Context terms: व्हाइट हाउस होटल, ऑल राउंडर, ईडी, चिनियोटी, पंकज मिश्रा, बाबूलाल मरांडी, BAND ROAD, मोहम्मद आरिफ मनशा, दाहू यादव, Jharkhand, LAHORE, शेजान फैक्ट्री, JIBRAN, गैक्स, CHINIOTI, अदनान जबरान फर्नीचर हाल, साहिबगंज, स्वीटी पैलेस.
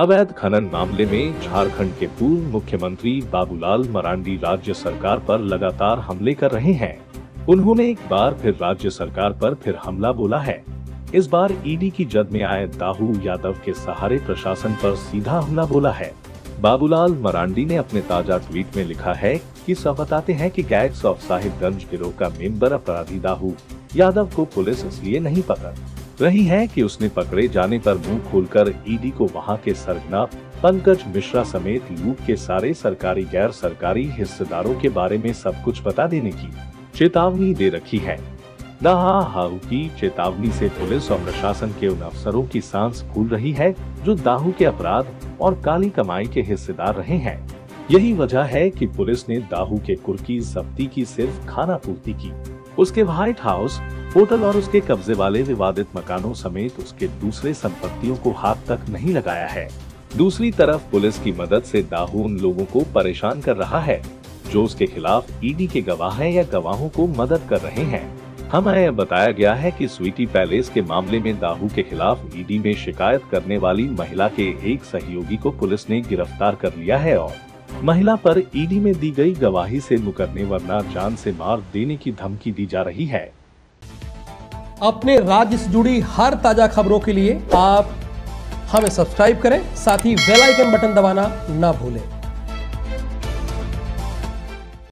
अवैध खनन मामले में झारखंड के पूर्व मुख्यमंत्री बाबूलाल मरांडी राज्य सरकार पर लगातार हमले कर रहे हैं। उन्होंने एक बार फिर राज्य सरकार पर फिर हमला बोला है। इस बार ईडी की जद में आए दाहू यादव के सहारे प्रशासन पर सीधा हमला बोला है। बाबूलाल मरांडी ने अपने ताजा ट्वीट में लिखा है कि सब बताते हैं कि गैक्स ऑफ साहिबगंज गिरोह का मेंबर अपराधी दाहू यादव को पुलिस इसलिए नहीं पकड़ रही है कि उसने पकड़े जाने पर मुंह खोलकर ईडी को वहां के सरगना पंकज मिश्रा समेत लूट के सारे सरकारी गैर सरकारी हिस्सेदारों के बारे में सब कुछ बता देने की चेतावनी दे रखी है। दाहू की चेतावनी से पुलिस और प्रशासन के उन अफसरों की सांस फूल रही है जो दाहू के अपराध और काली कमाई के हिस्सेदार रहे हैं। यही वजह है कि पुलिस ने दाहू के कुर्की जब्ती की सिर्फ खाना पूर्ति की, उसके व्हाइट हाउस होटल और उसके कब्जे वाले विवादित मकानों समेत उसके दूसरे संपत्तियों को हाथ तक नहीं लगाया है। दूसरी तरफ पुलिस की मदद से दाहू उन लोगों को परेशान कर रहा है जो उसके खिलाफ ईडी के गवाह हैं या गवाहों को मदद कर रहे हैं। हमें बताया गया है कि स्वीटी पैलेस के मामले में दाहू के खिलाफ ईडी में शिकायत करने वाली महिला के एक सहयोगी को पुलिस ने गिरफ्तार कर लिया है और महिला पर ईडी में दी गई गवाही से मुकरने वरना जान से मार देने की धमकी दी जा रही है। अपने राज्य से जुड़ी हर ताजा खबरों के लिए आप हमें सब्सक्राइब करें, साथ ही बेल आइकन बटन दबाना ना भूलें।